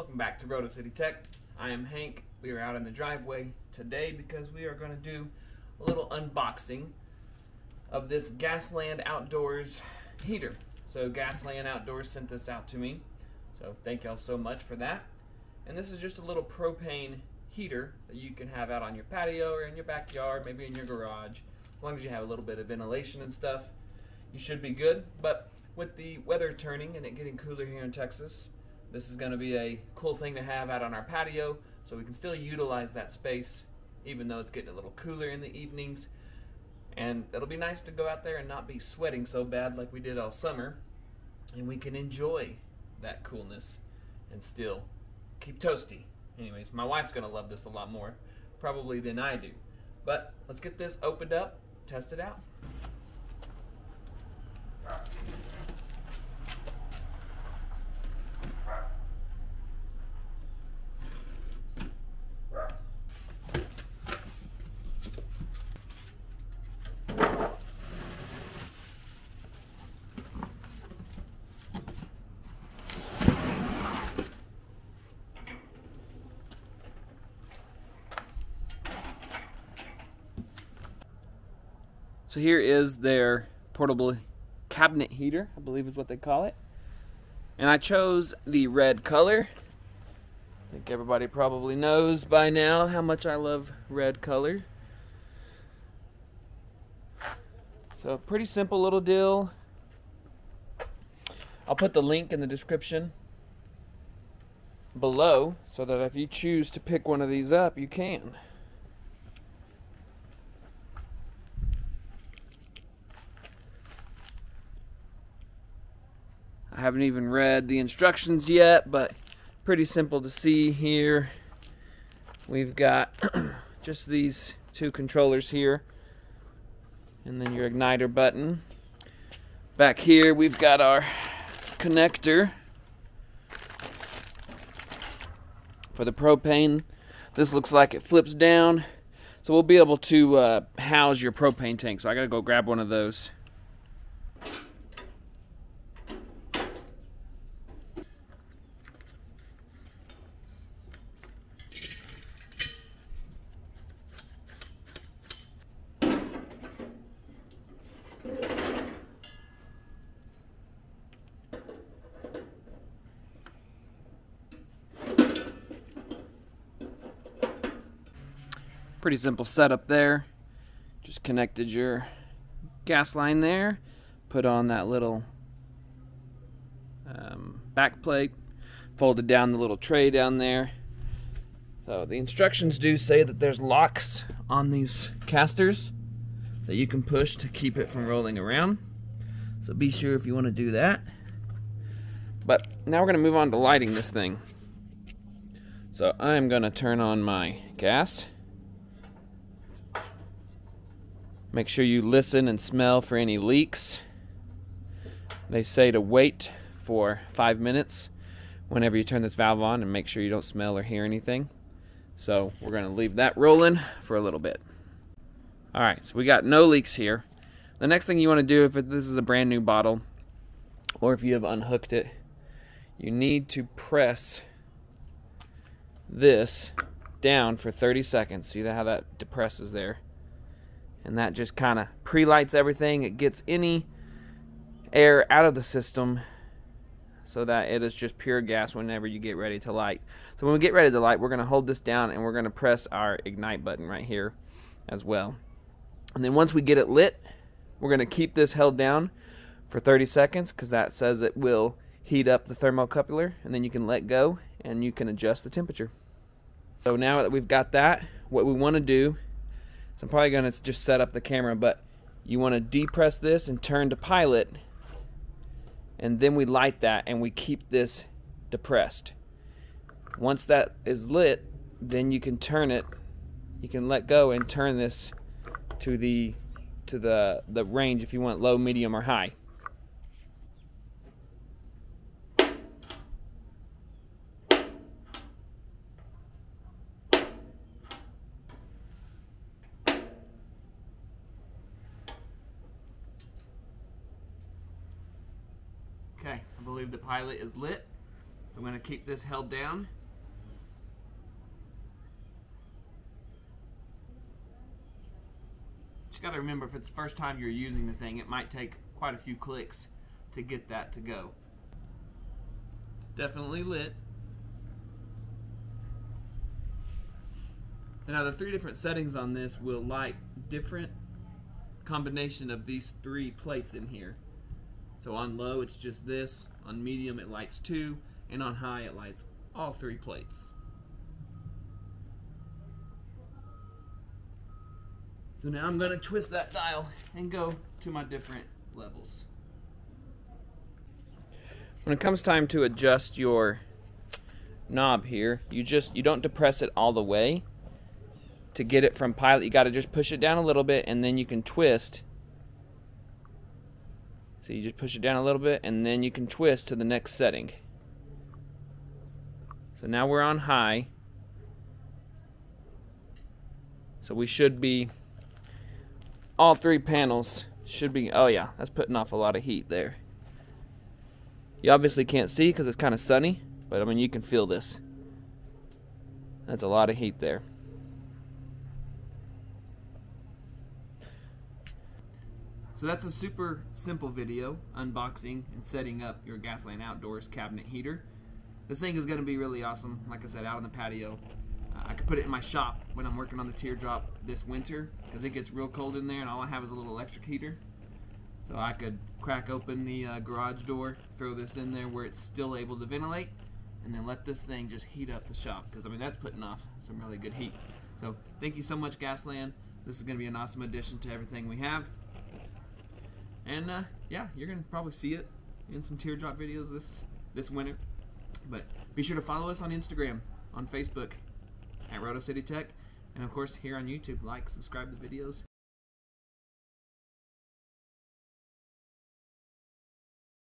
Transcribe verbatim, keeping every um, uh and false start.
Welcome back to RotoCityTech. I am Hank. We are out in the driveway today because we are going to do a little unboxing of this Gasland Outdoors heater. So Gasland Outdoors sent this out to me. So thank y'all so much for that. And this is just a little propane heater that you can have out on your patio or in your backyard, maybe in your garage. As long as you have a little bit of ventilation and stuff, you should be good. But with the weather turning and it getting cooler here in Texas, this is going to be a cool thing to have out on our patio, so we can still utilize that space even though it's getting a little cooler in the evenings. And it'll be nice to go out there and not be sweating so bad like we did all summer, and we can enjoy that coolness and still keep toasty. Anyways, my wife's going to love this a lot more probably than I do. But let's get this opened up, test it out. So here is their portable cabinet heater, I believe is what they call it. And I chose the red color. I think everybody probably knows by now how much I love red color. So pretty simple little deal. I'll put the link in the description below so that if you choose to pick one of these up, you can. I haven't even read the instructions yet, but pretty simple to see here. We've got just these two controllers here, and then your igniter button. Back here we've got our connector for the propane. This looks like it flips down, so we'll be able to uh, house your propane tank, so I gotta go grab one of those. Pretty simple setup there. Just connected your gas line there, put on that little um, back plate, folded down the little tray down there. So the instructions do say that there's locks on these casters that you can push to keep it from rolling around. So be sure if you want to do that. But now we're going to move on to lighting this thing. So I'm going to turn on my gas. Make sure you listen and smell for any leaks. They say to wait for five minutes whenever you turn this valve on and make sure you don't smell or hear anything. So we're gonna leave that rolling for a little bit. All right, so we got no leaks here. The next thing you wanna do, if this is a brand new bottle or if you have unhooked it, you need to press this down for thirty seconds. See how that depresses there? And that just kind of pre-lights everything. It gets any air out of the system so that it is just pure gas whenever you get ready to light. So when we get ready to light, we're going to hold this down and we're going to press our ignite button right here as well. And then once we get it lit, we're going to keep this held down for thirty seconds because that says it will heat up the thermocoupler, and then you can let go and you can adjust the temperature. So now that we've got that, what we want to do, I'm probably going to just set up the camera, but you want to depress this and turn to pilot, and then we light that and we keep this depressed. Once that is lit, then you can turn it, you can let go and turn this to the to the the range if you want low, medium, or high. Okay, I believe the pilot is lit. So I'm going to keep this held down. Just got to remember, if it's the first time you're using the thing, it might take quite a few clicks to get that to go. It's definitely lit. And now the three different settings on this will light different combination of these three plates in here. So on low it's just this, on medium it lights two, and on high it lights all three plates. So now I'm going to twist that dial and go to my different levels. When it comes time to adjust your knob here, you just you don't depress it all the way. To get it from pilot, you got to just push it down a little bit, and then you can twist. So you just push it down a little bit, and then you can twist to the next setting. So now we're on high. So we should be, all three panels should be, oh yeah, that's putting off a lot of heat there. You obviously can't see because it's kind of sunny, but I mean you can feel this. That's a lot of heat there. So that's a super simple video, unboxing and setting up your Gasland Outdoors cabinet heater. This thing is going to be really awesome, like I said, out on the patio. Uh, I could put it in my shop when I'm working on the teardrop this winter, because it gets real cold in there and all I have is a little electric heater. So I could crack open the uh, garage door, throw this in there where it's still able to ventilate, and then let this thing just heat up the shop, because I mean that's putting off some really good heat. So thank you so much, Gasland. This is going to be an awesome addition to everything we have. And uh, yeah, you're going to probably see it in some teardrop videos this, this winter. But be sure to follow us on Instagram, on Facebook, at RotoCityTech, and of course here on YouTube. Like, subscribe to the videos,